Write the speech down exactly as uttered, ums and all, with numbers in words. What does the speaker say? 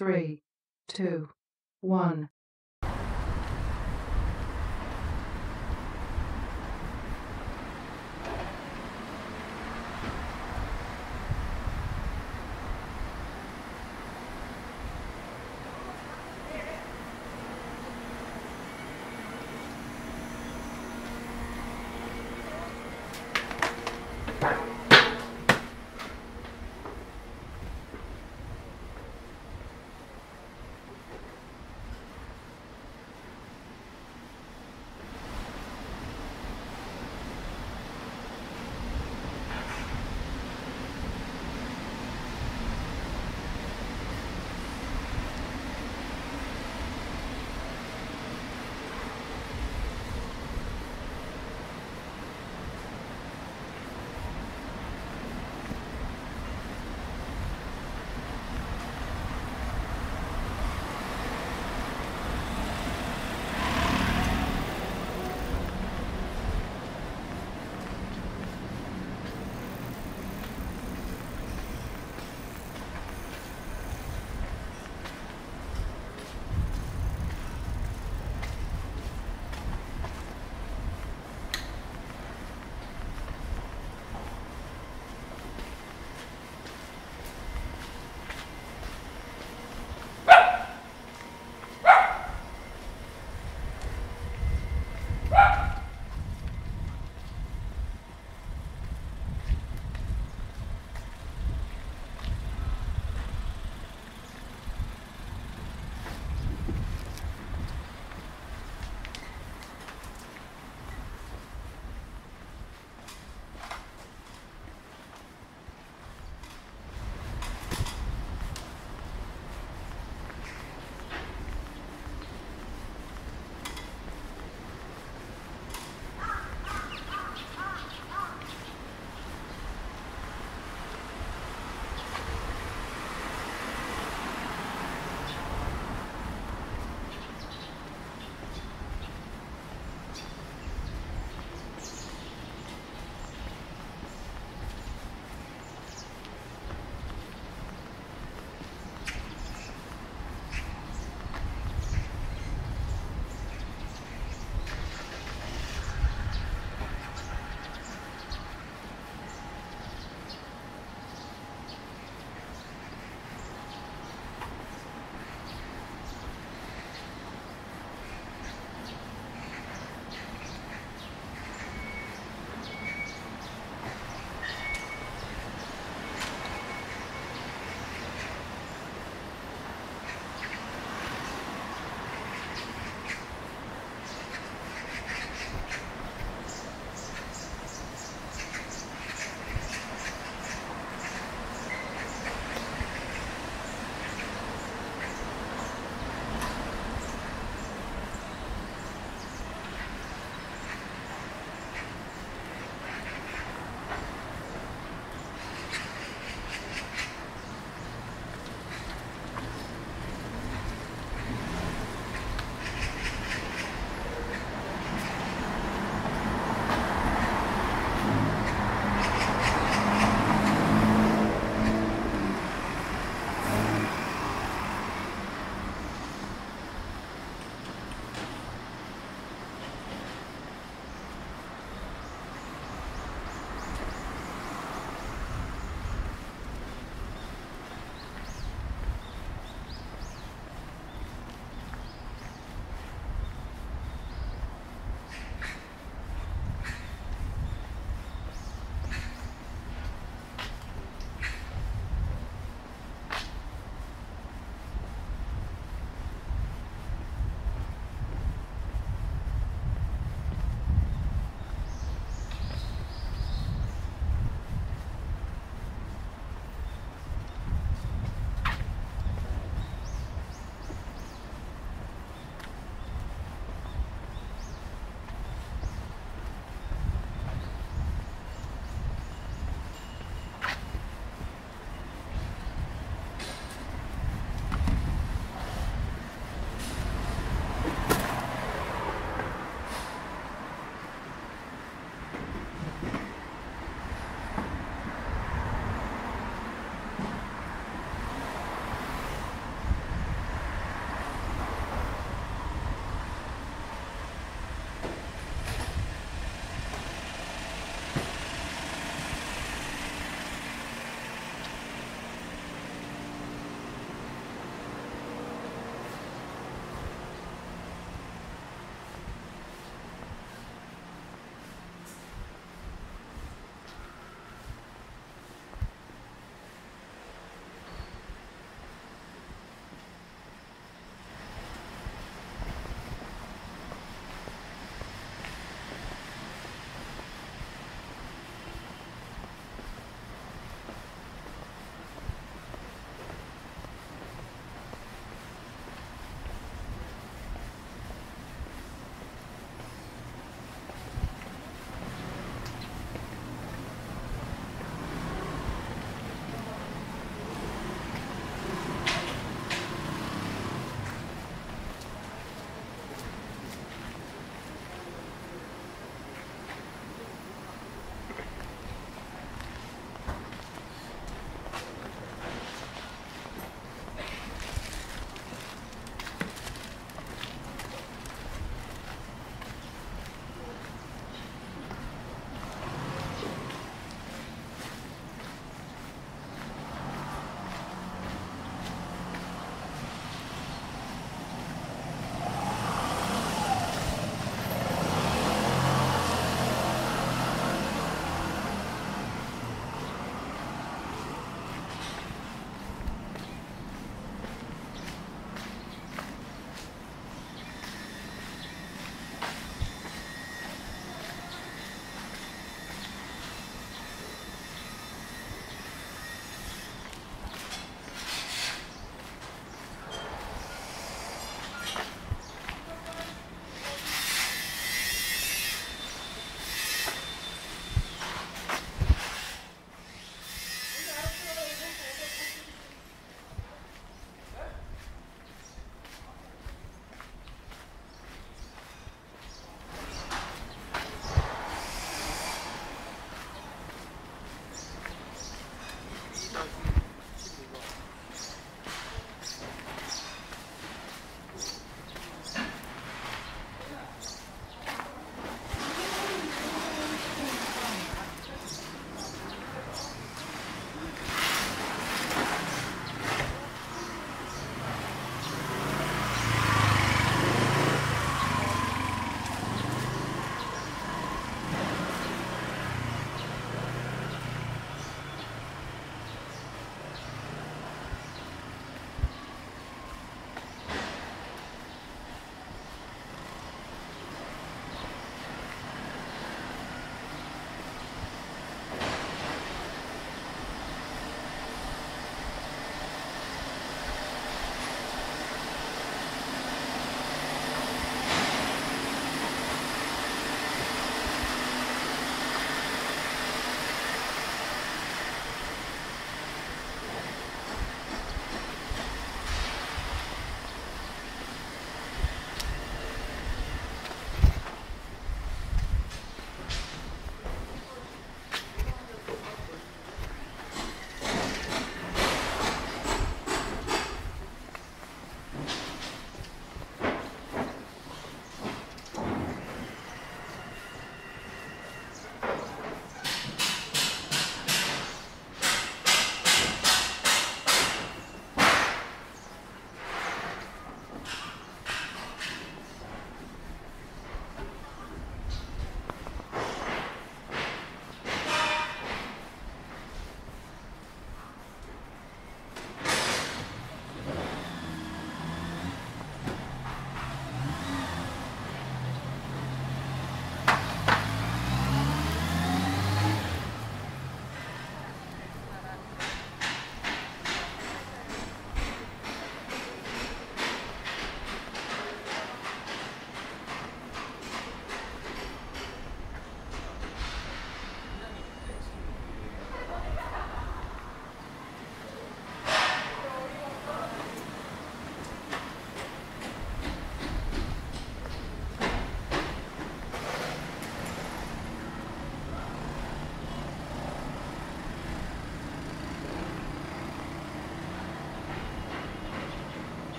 three, two, one.